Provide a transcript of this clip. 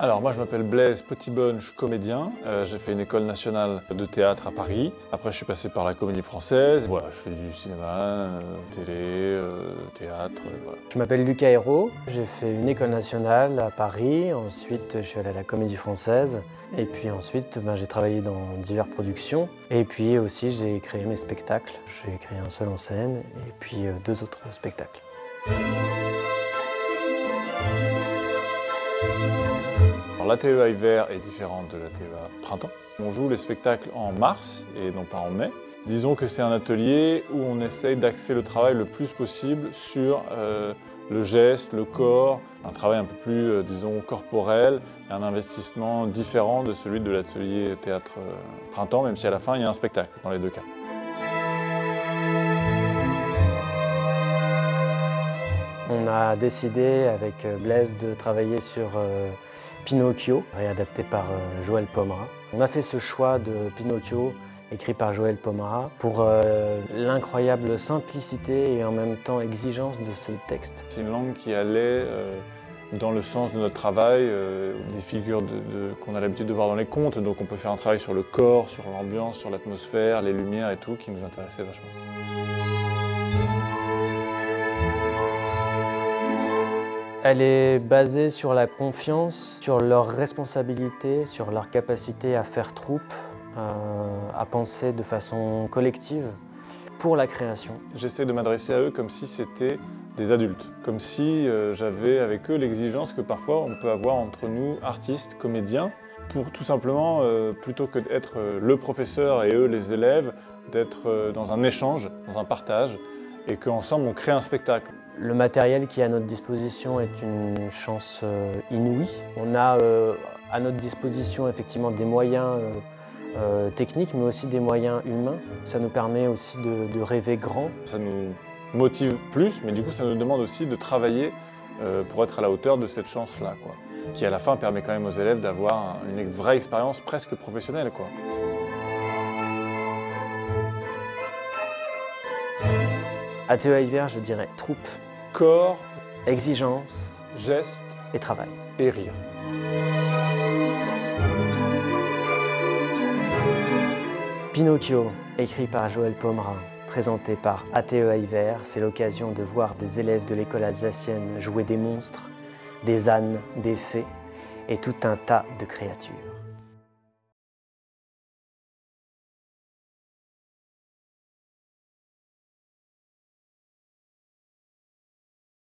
Alors moi je m'appelle Blaise Pettebone, je suis comédien. J'ai fait une école nationale de théâtre à Paris. Après je suis passé par la Comédie Française. Voilà, je fais du cinéma, télé, théâtre, voilà. Je m'appelle Lucas Hérault, j'ai fait une école nationale à Paris. Ensuite je suis allé à la Comédie Française. Et puis ensuite j'ai travaillé dans diverses productions. Et puis aussi j'ai créé mes spectacles. J'ai créé un seul en scène et puis deux autres spectacles. L'ATEA hiver est différente de l'ATEA printemps. On joue les spectacles en mars et non pas en mai. Disons que c'est un atelier où on essaye d'axer le travail le plus possible sur le geste, le corps, un travail un peu plus, disons, corporel, un investissement différent de celui de l'atelier théâtre printemps, même si à la fin il y a un spectacle dans les deux cas. On a décidé avec Blaise de travailler sur Pinocchio, réadapté par Joël Pommerat. On a fait ce choix de Pinocchio, écrit par Joël Pommerat, pour l'incroyable simplicité et en même temps exigence de ce texte. C'est une langue qui allait dans le sens de notre travail, des figures qu'on a l'habitude de voir dans les contes, donc on peut faire un travail sur le corps, sur l'ambiance, sur l'atmosphère, les lumières et tout, qui nous intéressait vachement. Elle est basée sur la confiance, sur leur responsabilité, sur leur capacité à faire troupe, à penser de façon collective pour la création. J'essaie de m'adresser à eux comme si c'était des adultes, comme si j'avais avec eux l'exigence que parfois on peut avoir entre nous, artistes, comédiens, pour tout simplement, plutôt que d'être le professeur et eux les élèves, d'être dans un échange, dans un partage, et qu'ensemble on crée un spectacle. Le matériel qui est à notre disposition est une chance inouïe. On a à notre disposition effectivement des moyens techniques, mais aussi des moyens humains. Ça nous permet aussi de rêver grand. Ça nous motive plus, mais du coup ça nous demande aussi de travailler pour être à la hauteur de cette chance-là, quoi. Qui à la fin permet quand même aux élèves d'avoir une vraie expérience presque professionnelle, quoi. ATEA hiver, je dirais troupe. Corps, exigence, geste et travail. Et rire. Pinocchio, écrit par Joël Pommerat, présenté par ATEA hiver, c'est l'occasion de voir des élèves de l'école alsacienne jouer des monstres, des ânes, des fées et tout un tas de créatures.